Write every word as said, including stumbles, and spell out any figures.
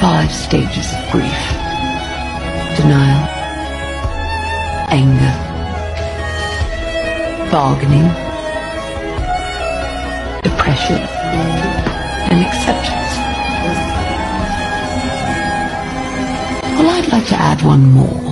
five stages of grief: denial, anger, bargaining, depression, and acceptance. Well, I'd like to add one more.